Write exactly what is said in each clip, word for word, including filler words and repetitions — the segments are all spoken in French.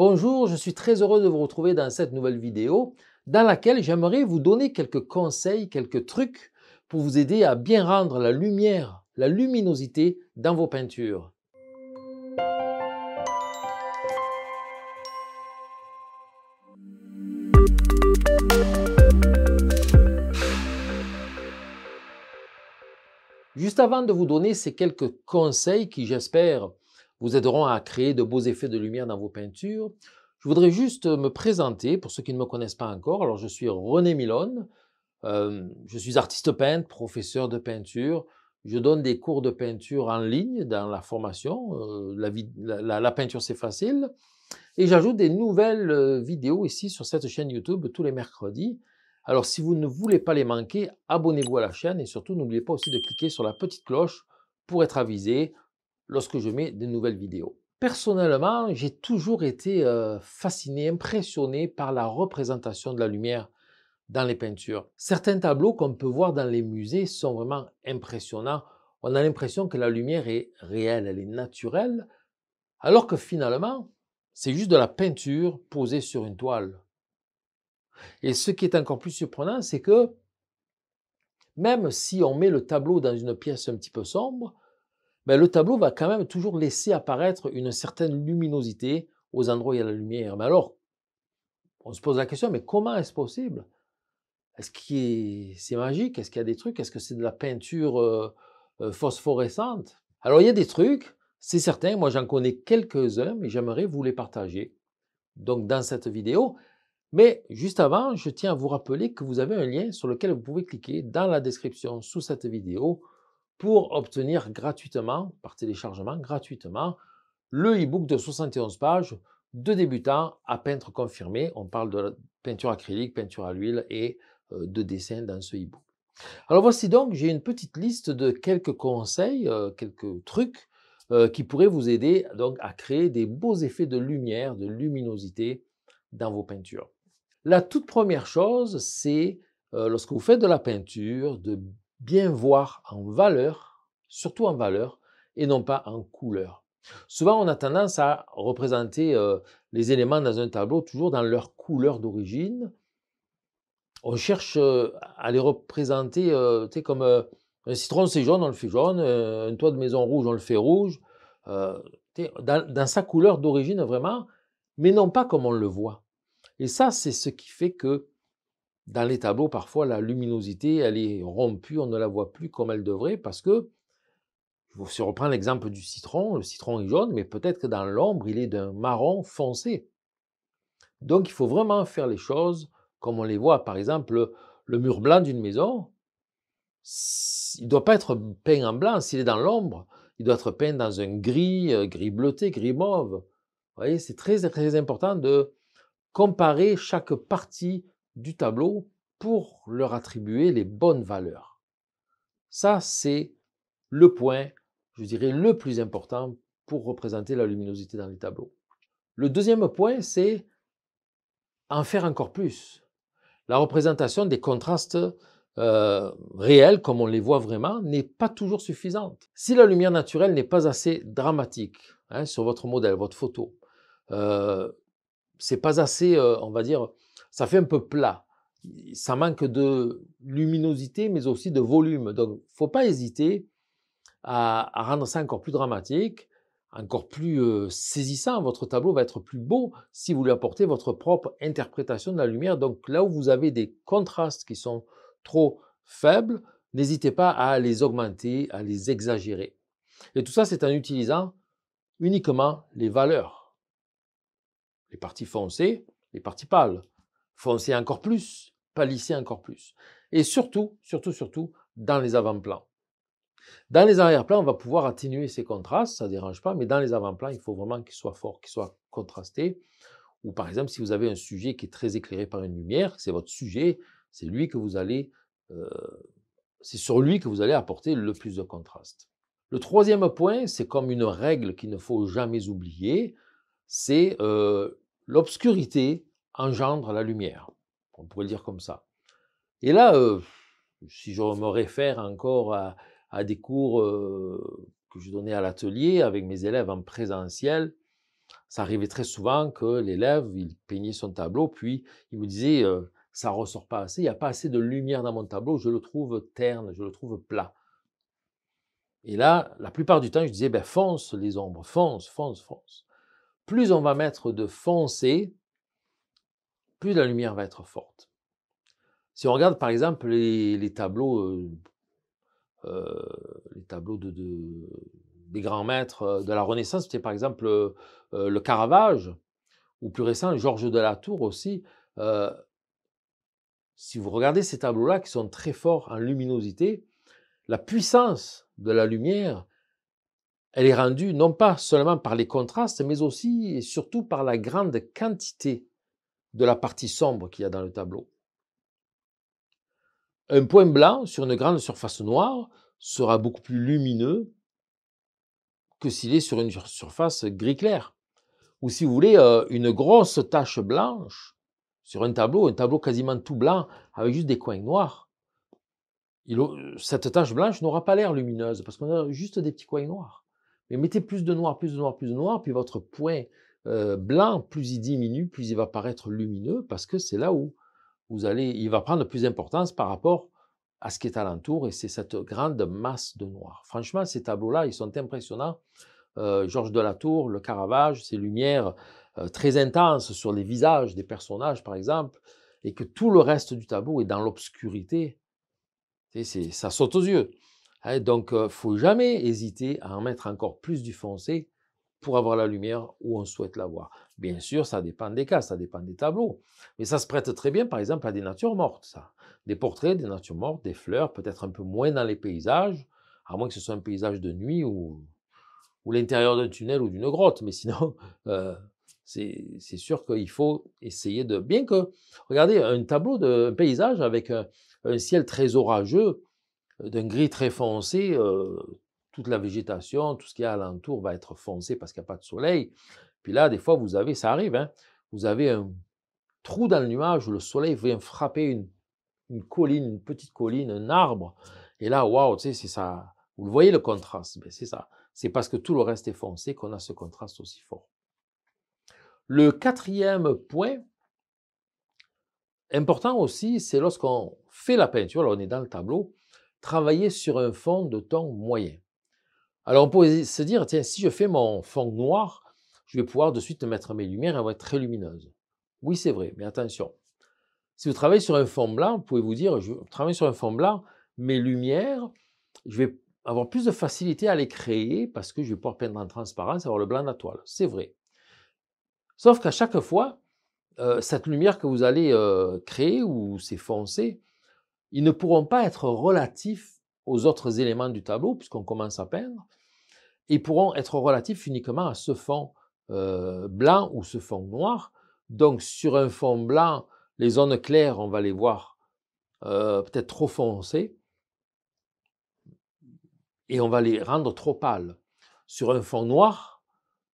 Bonjour, je suis très heureux de vous retrouver dans cette nouvelle vidéo dans laquelle j'aimerais vous donner quelques conseils, quelques trucs pour vous aider à bien rendre la lumière, la luminosité dans vos peintures. Juste avant de vous donner ces quelques conseils qui, j'espère, vous aideront à créer de beaux effets de lumière dans vos peintures, je voudrais juste me présenter pour ceux qui ne me connaissent pas encore. Alors, je suis René Milone, euh, je suis artiste peintre, professeur de peinture. Je donne des cours de peinture en ligne dans la formation, euh, la, la, la, la peinture c'est facile. Et j'ajoute des nouvelles vidéos ici sur cette chaîne YouTube tous les mercredis. Alors, si vous ne voulez pas les manquer, abonnez-vous à la chaîne et surtout, n'oubliez pas aussi de cliquer sur la petite cloche pour être avisé lorsque je mets de nouvelles vidéos. Personnellement, j'ai toujours été euh, fasciné, impressionné par la représentation de la lumière dans les peintures. Certains tableaux qu'on peut voir dans les musées sont vraiment impressionnants. On a l'impression que la lumière est réelle, elle est naturelle, alors que finalement, c'est juste de la peinture posée sur une toile. Et ce qui est encore plus surprenant, c'est que même si on met le tableau dans une pièce un petit peu sombre, ben le tableau va quand même toujours laisser apparaître une certaine luminosité aux endroits où il y a la lumière. Mais alors, on se pose la question, mais comment est-ce possible? Est-ce que c'est magique? Est-ce qu'il y a des trucs? Est-ce que c'est de la peinture euh, euh, phosphorescente? Alors, il y a des trucs, c'est certain. Moi, j'en connais quelques-uns, mais j'aimerais vous les partager. Donc, dans cette vidéo. Mais juste avant, je tiens à vous rappeler que vous avez un lien sur lequel vous pouvez cliquer dans la description sous cette vidéo pour obtenir gratuitement, par téléchargement gratuitement, le e-book de soixante et onze pages de débutant à peintre confirmé. On parle de peinture acrylique, peinture à l'huile et de dessin dans ce e-book. Alors voici donc, j'ai une petite liste de quelques conseils, euh, quelques trucs euh, qui pourraient vous aider donc à créer des beaux effets de lumière, de luminosité dans vos peintures. La toute première chose, c'est euh, lorsque vous faites de la peinture, de bien voir en valeur, surtout en valeur, et non pas en couleur. Souvent, on a tendance à représenter euh, les éléments dans un tableau toujours dans leur couleur d'origine. On cherche euh, à les représenter euh, tu sais, comme euh, un citron, c'est jaune, on le fait jaune, euh, un toit de maison rouge, on le fait rouge, euh, tu sais, dans, dans sa couleur d'origine vraiment, mais non pas comme on le voit. Et ça, c'est ce qui fait que dans les tableaux, parfois, la luminosité, elle est rompue, on ne la voit plus comme elle devrait parce que, si on reprend l'exemple du citron, le citron est jaune, mais peut-être que dans l'ombre, il est d'un marron foncé. Donc, il faut vraiment faire les choses comme on les voit. Par exemple, le mur blanc d'une maison, il ne doit pas être peint en blanc. S'il est dans l'ombre, il doit être peint dans un gris, gris bleuté, gris mauve. Vous voyez, c'est très, très important de comparer chaque partie du tableau pour leur attribuer les bonnes valeurs. Ça, c'est le point, je dirais, le plus important pour représenter la luminosité dans les tableaux. Le deuxième point, c'est en faire encore plus. La représentation des contrastes euh, réels, comme on les voit vraiment, n'est pas toujours suffisante. Si la lumière naturelle n'est pas assez dramatique hein, sur votre modèle, votre photo, euh, c'est pas assez, euh, on va dire, ça fait un peu plat. Ça manque de luminosité, mais aussi de volume. Donc, il ne faut pas hésiter à, à rendre ça encore plus dramatique, encore plus euh, saisissant. Votre tableau va être plus beau si vous lui apportez votre propre interprétation de la lumière. Donc, là où vous avez des contrastes qui sont trop faibles, n'hésitez pas à les augmenter, à les exagérer. Et tout ça, c'est en utilisant uniquement les valeurs. Les parties foncées, les parties pâles. Foncez encore plus, pâlissez encore plus. Et surtout, surtout, surtout, dans les avant-plans. Dans les arrière-plans, on va pouvoir atténuer ces contrastes, ça ne dérange pas, mais dans les avant-plans, il faut vraiment qu'ils soient forts, qu'ils soient contrastés. Ou par exemple, si vous avez un sujet qui est très éclairé par une lumière, c'est votre sujet, c'est lui que vous allez, euh, c'est sur lui que vous allez apporter le plus de contraste. Le troisième point, c'est comme une règle qu'il ne faut jamais oublier, c'est euh, l'obscurité engendre la lumière, on pourrait le dire comme ça. Et là, euh, si je me réfère encore à, à des cours euh, que je donnais à l'atelier avec mes élèves en présentiel, ça arrivait très souvent que l'élève, il peignait son tableau, puis il me disait euh, « ça ne ressort pas assez, il n'y a pas assez de lumière dans mon tableau, je le trouve terne, je le trouve plat ». Et là, la plupart du temps, je disais ben, « fonce les ombres, fonce, fonce, fonce ». Plus on va mettre de foncé, plus la lumière va être forte. Si on regarde par exemple les, les tableaux, euh, euh, les tableaux de, de, des grands maîtres de la Renaissance, c'était par exemple euh, le Caravage, ou plus récent, Georges de la Tour aussi. Euh, si vous regardez ces tableaux-là qui sont très forts en luminosité, la puissance de la lumière, elle est rendue non pas seulement par les contrastes, mais aussi et surtout par la grande quantité de la partie sombre qu'il y a dans le tableau. Un point blanc sur une grande surface noire sera beaucoup plus lumineux que s'il est sur une surface gris clair. Ou si vous voulez, une grosse tache blanche sur un tableau, un tableau quasiment tout blanc avec juste des coins noirs, cette tache blanche n'aura pas l'air lumineuse parce qu'on a juste des petits coins noirs. Mais mettez plus de noir, plus de noir, plus de noir, puis votre point Euh, blanc, plus il diminue, plus il va paraître lumineux parce que c'est là où vous allez, il va prendre plus d'importance par rapport à ce qui est alentour et c'est cette grande masse de noir. Franchement, ces tableaux-là, ils sont impressionnants. Euh, Georges de la Tour, le Caravage, ces lumières euh, très intenses sur les visages des personnages, par exemple, et que tout le reste du tableau est dans l'obscurité, ça saute aux yeux. Hein, donc, il euh, ne faut jamais hésiter à en mettre encore plus du foncé pour avoir la lumière où on souhaite l'avoir. Bien sûr, ça dépend des cas, ça dépend des tableaux, mais ça se prête très bien, par exemple, à des natures mortes, ça. Des portraits, des natures mortes, des fleurs, peut-être un peu moins dans les paysages, à moins que ce soit un paysage de nuit ou, ou l'intérieur d'un tunnel ou d'une grotte, mais sinon, euh, c'est sûr qu'il faut essayer de... Bien que, regardez, un tableau, de, un paysage avec un, un ciel très orageux, d'un gris très foncé, euh, toute la végétation, tout ce qu'il y a alentour va être foncé parce qu'il n'y a pas de soleil. Puis là, des fois, vous avez, ça arrive, hein, vous avez un trou dans le nuage où le soleil vient frapper une, une colline, une petite colline, un arbre. Et là, waouh, tu sais, c'est ça. Vous le voyez, le contraste, ben, c'est ça. C'est parce que tout le reste est foncé qu'on a ce contraste aussi fort. Le quatrième point, important aussi, c'est lorsqu'on fait la peinture, là, on est dans le tableau, travailler sur un fond de ton moyen. Alors, on peut se dire, tiens, si je fais mon fond noir, je vais pouvoir de suite mettre mes lumières, elles vont être très lumineuses. Oui, c'est vrai, mais attention. Si vous travaillez sur un fond blanc, vous pouvez vous dire, je travaille sur un fond blanc, mes lumières, je vais avoir plus de facilité à les créer parce que je vais pouvoir peindre en transparence, avoir le blanc de la toile. C'est vrai. Sauf qu'à chaque fois, euh, cette lumière que vous allez euh, créer ou c'est foncé, ils ne pourront pas être relatifs aux autres éléments du tableau puisqu'on commence à peindre. Ils pourront être relatifs uniquement à ce fond euh, blanc ou ce fond noir. Donc, sur un fond blanc, les zones claires, on va les voir euh, peut-être trop foncées et on va les rendre trop pâles. Sur un fond noir,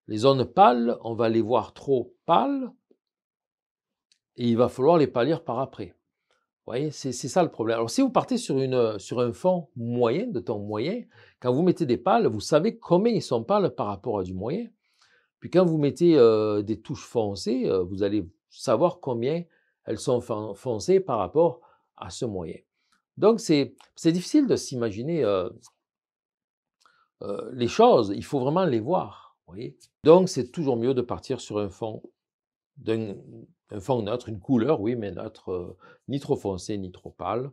les zones pâles, on va les voir trop pâles et il va falloir les pâlir par après. Vous voyez, c'est ça le problème. Alors, si vous partez sur, une, sur un fond moyen, de ton moyen, quand vous mettez des pâles, vous savez combien ils sont pâles par rapport à du moyen. Puis quand vous mettez euh, des touches foncées, euh, vous allez savoir combien elles sont foncées par rapport à ce moyen. Donc, c'est difficile de s'imaginer euh, euh, les choses. Il faut vraiment les voir. Vous voyez. Donc, c'est toujours mieux de partir sur un fond d'un... un fond neutre, une couleur, oui, mais neutre, euh, ni trop foncé, ni trop pâle.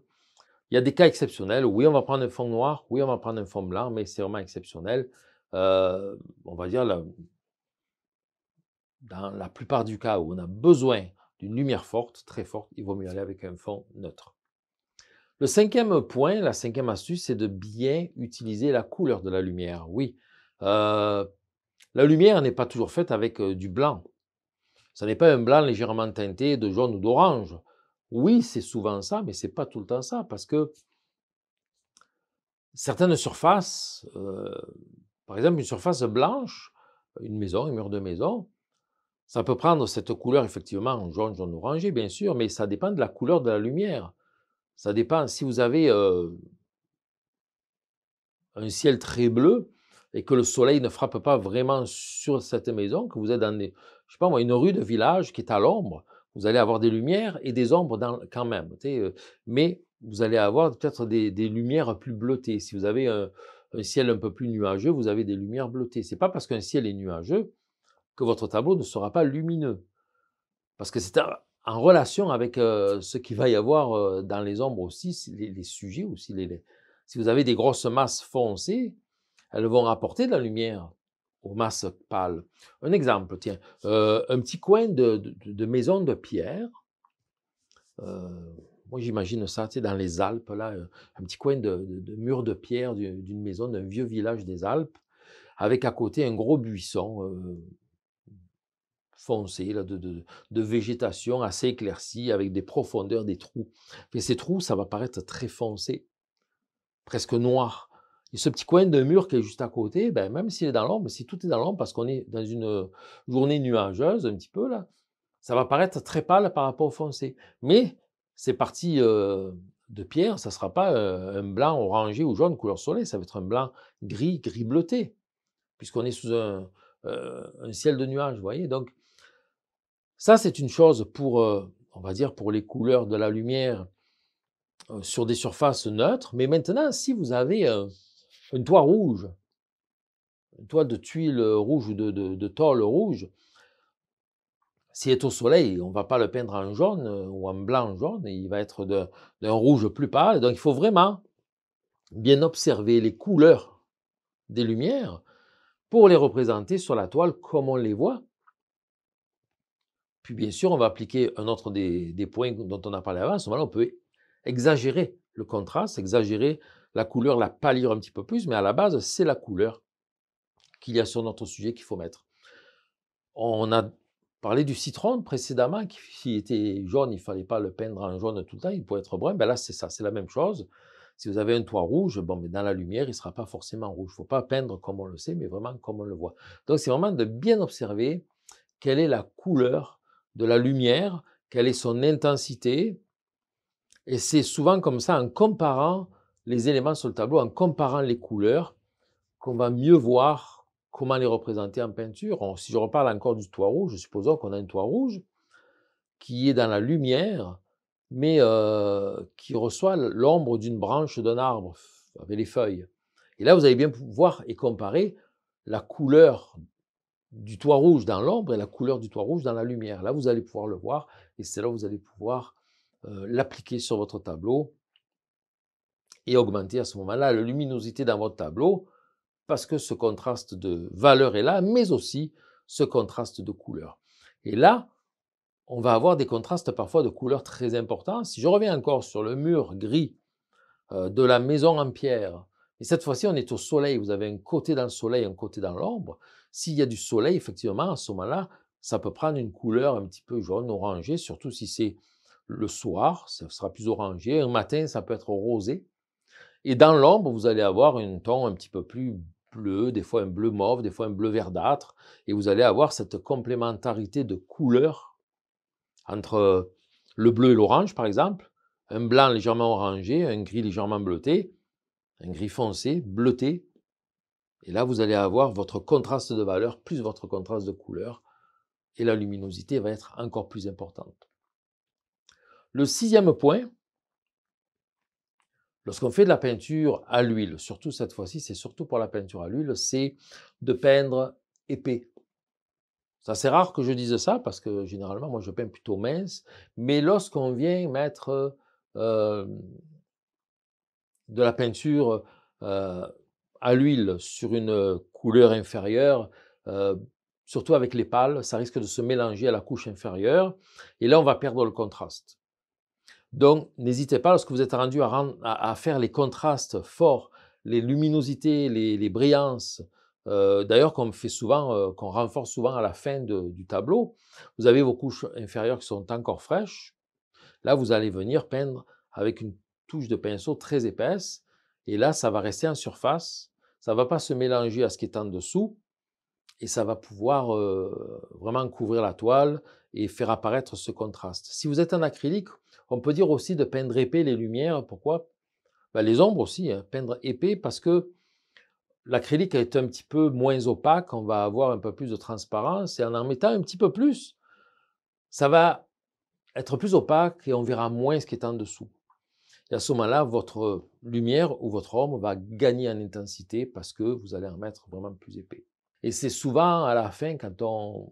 Il y a des cas exceptionnels. Oui, on va prendre un fond noir, oui, on va prendre un fond blanc, mais c'est vraiment exceptionnel. Euh, on va dire, la, dans la plupart du cas où on a besoin d'une lumière forte, très forte, il vaut mieux aller avec un fond neutre. Le cinquième point, la cinquième astuce, c'est de bien utiliser la couleur de la lumière. Oui, euh, la lumière n'est pas toujours faite avec euh, du blanc. Ce n'est pas un blanc légèrement teinté de jaune ou d'orange. Oui, c'est souvent ça, mais ce n'est pas tout le temps ça, parce que certaines surfaces, euh, par exemple une surface blanche, une maison, un mur de maison, ça peut prendre cette couleur effectivement en jaune, jaune orangé, bien sûr, mais ça dépend de la couleur de la lumière. Ça dépend, si vous avez euh, un ciel très bleu, et que le soleil ne frappe pas vraiment sur cette maison, que vous êtes dans des, je sais pas moi, une rue de village qui est à l'ombre, vous allez avoir des lumières et des ombres dans, quand même, tu sais, euh, mais vous allez avoir peut-être des, des lumières plus bleutées. Si vous avez un, un ciel un peu plus nuageux, vous avez des lumières bleutées. Ce n'est pas parce qu'un ciel est nuageux que votre tableau ne sera pas lumineux, parce que c'est en relation avec euh, ce qu'il va y avoir euh, dans les ombres aussi, les, les sujets aussi. Les, les... Si vous avez des grosses masses foncées, elles vont apporter de la lumière aux masses pâles. Un exemple, tiens, euh, un petit coin de, de, de maison de pierre. Euh, moi, j'imagine ça, tu sais, dans les Alpes, là, un petit coin de, de, de mur de pierre d'une maison, d'un vieux village des Alpes, avec à côté un gros buisson euh, foncé, là, de, de, de végétation assez éclaircie, avec des profondeurs, des trous. Et ces trous, ça va paraître très foncé, presque noir. Et ce petit coin de mur qui est juste à côté, ben, même s'il est dans l'ombre, si tout est dans l'ombre, parce qu'on est dans une journée nuageuse un petit peu, là, ça va paraître très pâle par rapport au foncé. Mais ces parties euh, de pierre, ça ne sera pas euh, un blanc orangé ou jaune couleur soleil, ça va être un blanc gris, gris bleuté, puisqu'on est sous un, euh, un ciel de nuages, vous voyez. Donc, ça, c'est une chose pour, euh, on va dire, pour les couleurs de la lumière euh, sur des surfaces neutres. Mais maintenant, si vous avez euh, un toit rouge, un toit de tuiles rouges ou de, de, de tôle rouge, s'il est au soleil, on ne va pas le peindre en jaune ou en blanc jaune, il va être d'un rouge plus pâle. Donc il faut vraiment bien observer les couleurs des lumières pour les représenter sur la toile comme on les voit. Puis bien sûr, on va appliquer un autre des, des points dont on a parlé avant. À ce moment-là, on peut exagérer le contraste, exagérer la couleur, la pâlir un petit peu plus, mais à la base, c'est la couleur qu'il y a sur notre sujet qu'il faut mettre. On a parlé du citron précédemment, qui s'il était jaune, il ne fallait pas le peindre en jaune tout le temps, il pouvait être brun. Ben là, c'est ça, c'est la même chose. Si vous avez un toit rouge, bon, mais dans la lumière, il ne sera pas forcément rouge. Il ne faut pas peindre comme on le sait, mais vraiment comme on le voit. Donc, c'est vraiment de bien observer quelle est la couleur de la lumière, quelle est son intensité. Et c'est souvent comme ça, en comparant les éléments sur le tableau, en comparant les couleurs, qu'on va mieux voir comment les représenter en peinture. On, si je reparle encore du toit rouge, supposons qu'on a un toit rouge qui est dans la lumière, mais euh, qui reçoit l'ombre d'une branche d'un arbre avec les feuilles. Et là, vous allez bien voir et comparer la couleur du toit rouge dans l'ombre et la couleur du toit rouge dans la lumière. Là, vous allez pouvoir le voir et c'est là où vous allez pouvoir euh, l'appliquer sur votre tableau et augmenter à ce moment-là la luminosité dans votre tableau, parce que ce contraste de valeur est là, mais aussi ce contraste de couleur. Et là, on va avoir des contrastes parfois de couleurs très importants. Si je reviens encore sur le mur gris euh, de la maison en pierre, et cette fois-ci, on est au soleil, vous avez un côté dans le soleil, un côté dans l'ombre. S'il y a du soleil, effectivement, à ce moment-là, ça peut prendre une couleur un petit peu jaune, orangée, surtout si c'est le soir, ça sera plus orangé. Un matin, ça peut être rosé. Et dans l'ombre, vous allez avoir un ton un petit peu plus bleu, des fois un bleu mauve, des fois un bleu verdâtre. Et vous allez avoir cette complémentarité de couleurs entre le bleu et l'orange, par exemple. Un blanc légèrement orangé, un gris légèrement bleuté, un gris foncé, bleuté. Et là, vous allez avoir votre contraste de valeur plus votre contraste de couleur. Et la luminosité va être encore plus importante. Le sixième point, lorsqu'on fait de la peinture à l'huile, surtout cette fois-ci, c'est surtout pour la peinture à l'huile, c'est de peindre épais. Ça, c'est rare que je dise ça parce que généralement, moi, je peins plutôt mince. Mais lorsqu'on vient mettre euh, de la peinture euh, à l'huile sur une couleur inférieure, euh, surtout avec les pâles, ça risque de se mélanger à la couche inférieure. Et là, on va perdre le contraste. Donc, n'hésitez pas, lorsque vous êtes rendu à, rendre, à, à faire les contrastes forts, les luminosités, les, les brillances, euh, d'ailleurs qu'on fait souvent, euh, qu'on renforce souvent à la fin de, du tableau, vous avez vos couches inférieures qui sont encore fraîches. Là, vous allez venir peindre avec une touche de pinceau très épaisse. Et là, ça va rester en surface. Ça ne va pas se mélanger à ce qui est en dessous. Et ça va pouvoir euh, vraiment couvrir la toile et faire apparaître ce contraste. Si vous êtes en acrylique, on peut dire aussi de peindre épais les lumières. Pourquoi? Ben les ombres aussi, hein. Peindre épais parce que l'acrylique est un petit peu moins opaque, on va avoir un peu plus de transparence, et en en mettant un petit peu plus, ça va être plus opaque et on verra moins ce qui est en dessous. Et à ce moment-là, votre lumière ou votre ombre va gagner en intensité parce que vous allez en mettre vraiment plus épais. Et c'est souvent à la fin, quand on,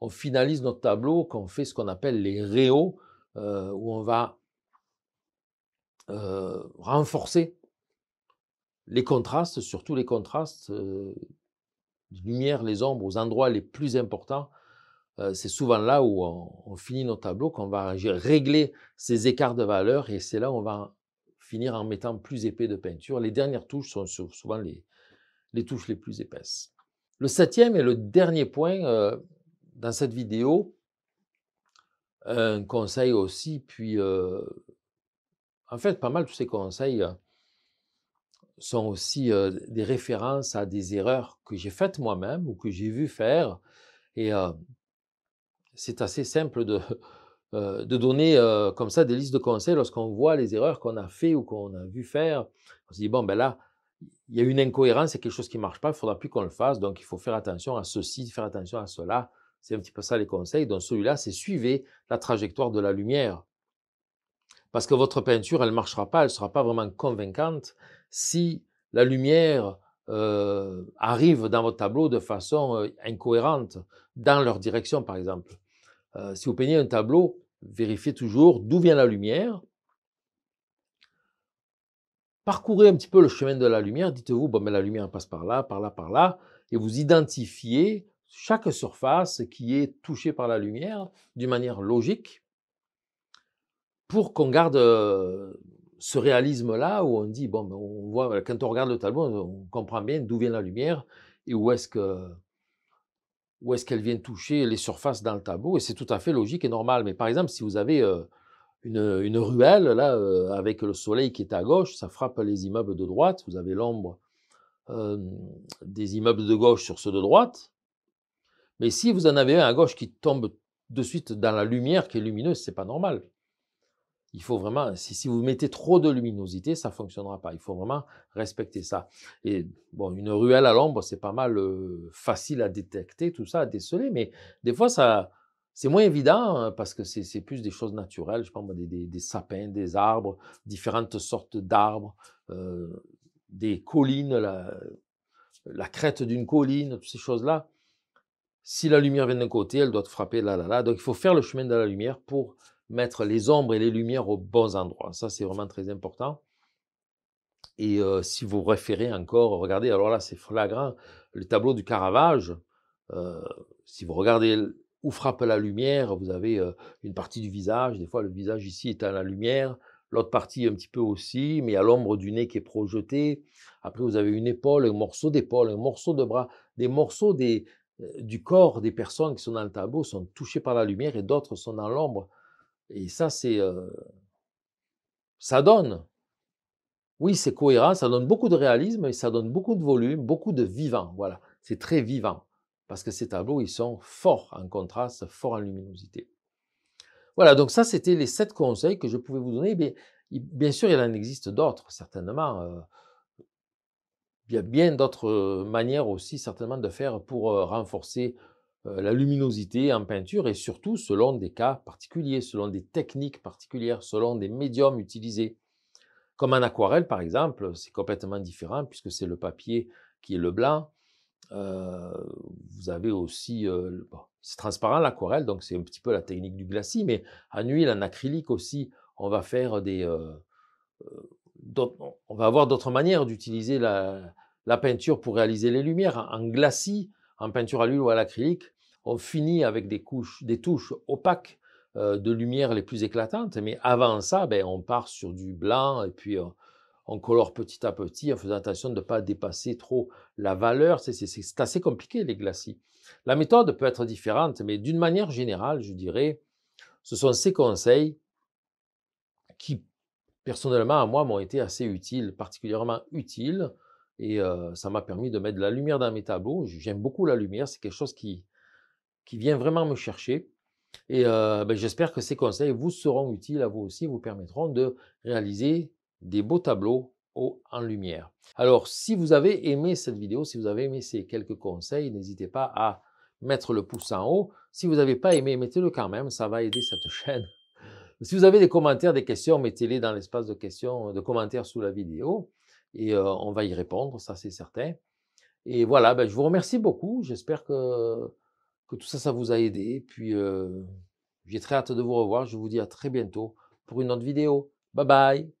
on finalise notre tableau, qu'on fait ce qu'on appelle les réaux, euh, où on va euh, renforcer les contrastes, surtout les contrastes, euh, lumière, les ombres, aux endroits les plus importants. C'est souvent là où on, on finit nos tableaux, qu'on va régler ces écarts de valeur, et c'est là où on va finir en mettant plus épais de peinture. Les dernières touches sont souvent les, les touches les plus épaisses. Le septième et le dernier point euh, dans cette vidéo, un conseil aussi, puis euh, en fait pas mal tous ces conseils euh, sont aussi euh, des références à des erreurs que j'ai faites moi-même ou que j'ai vu faire, et euh, c'est assez simple de, euh, de donner euh, comme ça des listes de conseils lorsqu'on voit les erreurs qu'on a fait ou qu'on a vu faire. On se dit, bon, ben là, il y a une incohérence, il y a quelque chose qui ne marche pas, il ne faudra plus qu'on le fasse, donc il faut faire attention à ceci, faire attention à cela. C'est un petit peu ça les conseils. Donc celui-là, c'est suivez la trajectoire de la lumière. Parce que votre peinture, elle ne marchera pas, elle ne sera pas vraiment convaincante si la lumière euh, arrive dans votre tableau de façon euh, incohérente, dans leur direction par exemple. Euh, si vous peignez un tableau, vérifiez toujours d'où vient la lumière. Parcourez un petit peu le chemin de la lumière. Dites-vous, bon, mais la lumière passe par là, par là, par là. Et vous identifiez chaque surface qui est touchée par la lumière d'une manière logique pour qu'on garde euh, ce réalisme-là où on dit, bon, ben, on voit, quand on regarde le tableau, on comprend bien d'où vient la lumière et où est-ce que... où est-ce qu'elle vient toucher les surfaces dans le tableau, et c'est tout à fait logique et normal. Mais par exemple, si vous avez euh, une, une ruelle, là, euh, avec le soleil qui est à gauche, ça frappe les immeubles de droite, vous avez l'ombre euh, des immeubles de gauche sur ceux de droite, mais si vous en avez un à gauche qui tombe de suite dans la lumière qui est lumineuse, c'est pas normal. Il faut vraiment, si, si vous mettez trop de luminosité, ça ne fonctionnera pas. Il faut vraiment respecter ça. Et bon, une ruelle à l'ombre, c'est pas mal euh, facile à détecter, tout ça, à déceler, mais des fois, ça, c'est moins évident hein, parce que c'est plus des choses naturelles, je pense, des, des, des sapins, des arbres, différentes sortes d'arbres, euh, des collines, la, la crête d'une colline, toutes ces choses-là. Si la lumière vient d'un côté, elle doit te frapper là, là, là. Donc, il faut faire le chemin de la lumière pour mettre les ombres et les lumières aux bons endroits. Ça, c'est vraiment très important. Et euh, si vous référez encore, regardez, alors là, c'est flagrant, le tableau du Caravage, euh, si vous regardez où frappe la lumière, vous avez euh, une partie du visage, des fois le visage ici est à la lumière, l'autre partie un petit peu aussi, mais à l'ombre du nez qui est projetée. Après, vous avez une épaule, un morceau d'épaule, un morceau de bras, des morceaux des, euh, du corps des personnes qui sont dans le tableau sont touchés par la lumière et d'autres sont dans l'ombre. Et ça, c'est, euh, ça donne, oui, c'est cohérent, ça donne beaucoup de réalisme et ça donne beaucoup de volume, beaucoup de vivant, voilà. C'est très vivant parce que ces tableaux, ils sont forts en contraste, forts en luminosité. Voilà, donc ça, c'était les sept conseils que je pouvais vous donner. Bien, bien sûr, il en existe d'autres, certainement. Euh, il y a bien d'autres manières aussi, certainement, de faire pour euh, renforcer la luminosité en peinture et surtout selon des cas particuliers, selon des techniques particulières, selon des médiums utilisés. Comme en aquarelle par exemple, c'est complètement différent puisque c'est le papier qui est le blanc. Euh, vous avez aussi, euh, bon, c'est transparent l'aquarelle, donc c'est un petit peu la technique du glacis, mais en huile, en acrylique aussi, on va faire des, euh, on va avoir d'autres manières d'utiliser la, la peinture pour réaliser les lumières. En glacis, en peinture à l'huile ou à l'acrylique, on finit avec des, couches, des touches opaques euh, de lumière les plus éclatantes, mais avant ça, ben, on part sur du blanc et puis euh, on colore petit à petit en faisant attention de ne pas dépasser trop la valeur. C'est assez compliqué les glacis. La méthode peut être différente, mais d'une manière générale, je dirais, ce sont ces conseils qui, personnellement, à moi, m'ont été assez utiles, particulièrement utiles, et euh, ça m'a permis de mettre de la lumière dans mes tableaux. J'aime beaucoup la lumière, c'est quelque chose qui, qui vient vraiment me chercher. Et euh, ben, j'espère que ces conseils vous seront utiles à vous aussi, vous permettront de réaliser des beaux tableaux haut en lumière. Alors, si vous avez aimé cette vidéo, si vous avez aimé ces quelques conseils, n'hésitez pas à mettre le pouce en haut. Si vous n'avez pas aimé, mettez-le quand même, ça va aider cette chaîne. Si vous avez des commentaires, des questions, mettez-les dans l'espace de questions, de commentaires sous la vidéo et euh, on va y répondre, ça c'est certain. Et voilà, ben, je vous remercie beaucoup. J'espère que, que tout ça, ça vous a aidé. Puis, euh, j'ai très hâte de vous revoir. Je vous dis à très bientôt pour une autre vidéo. Bye bye!